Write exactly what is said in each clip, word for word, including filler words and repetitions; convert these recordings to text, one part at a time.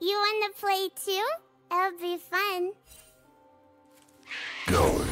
You wanna play too? It'll be fun. Going.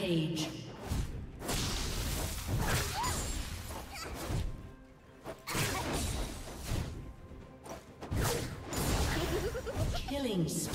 Page. Killing spree.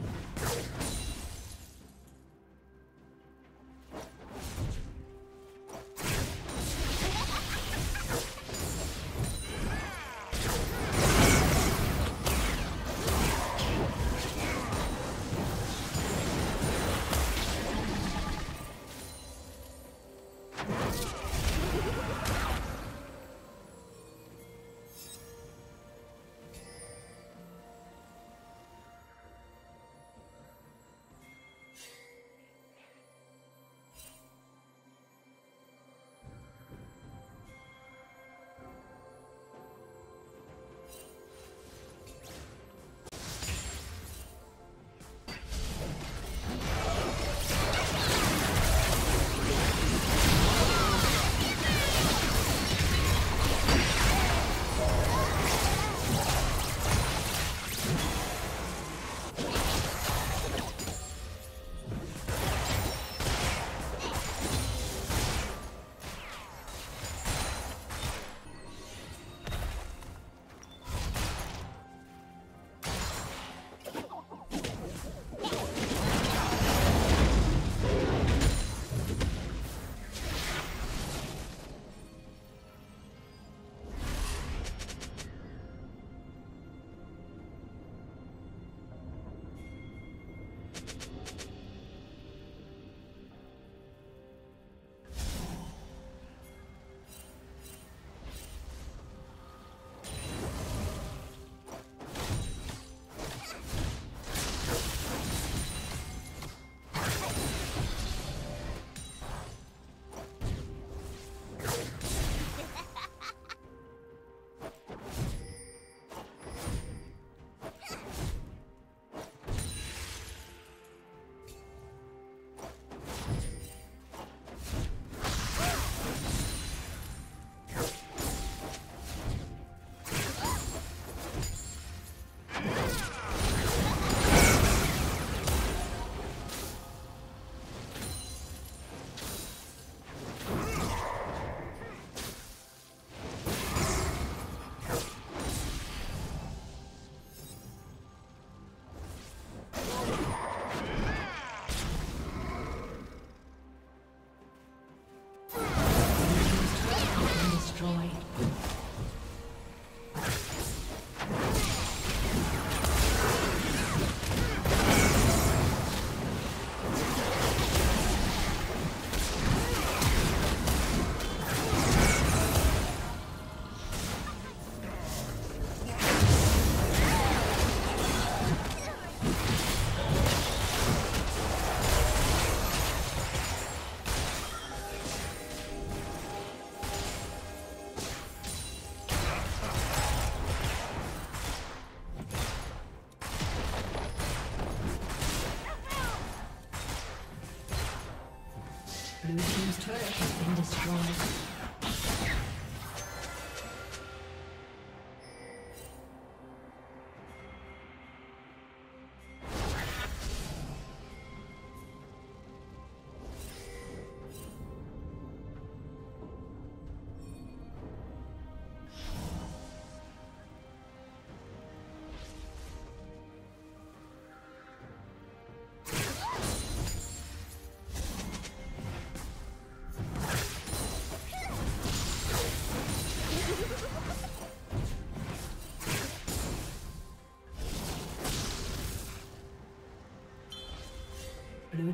Blue team's turret has been destroyed. Blue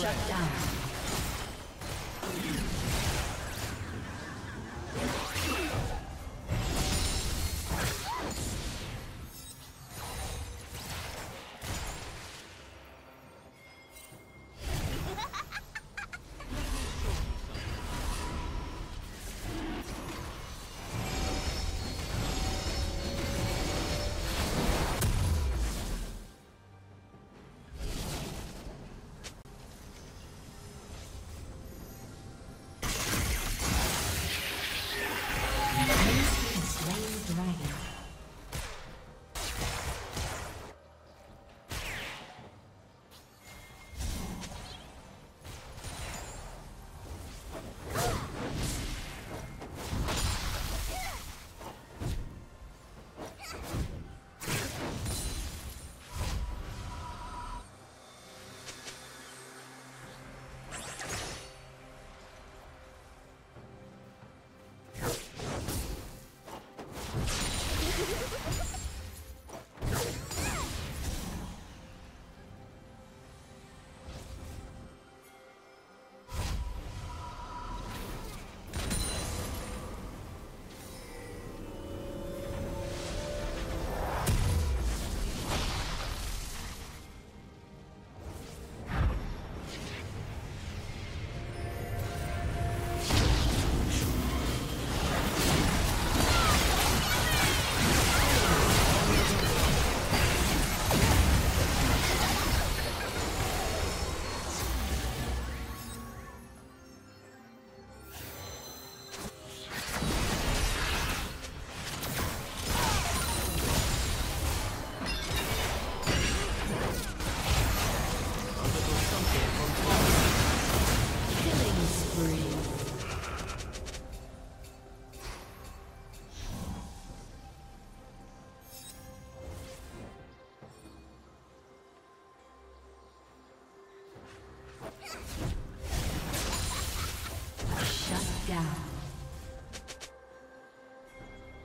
Shut down.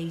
A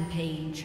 Rampage.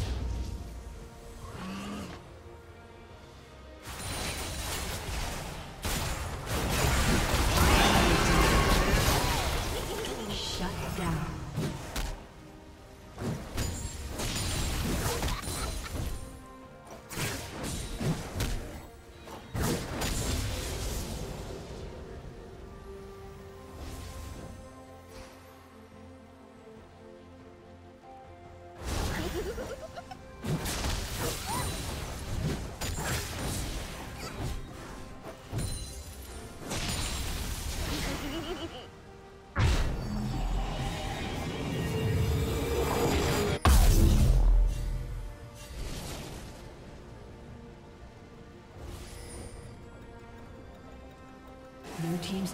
Team's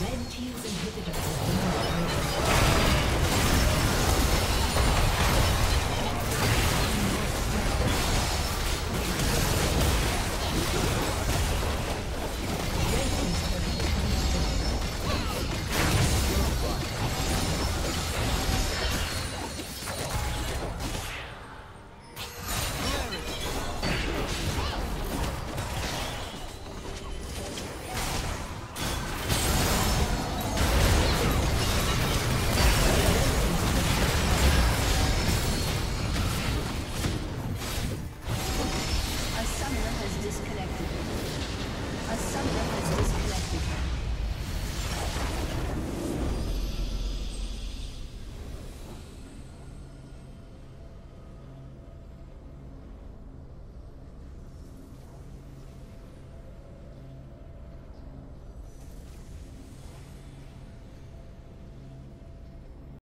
Red team's inhibitor.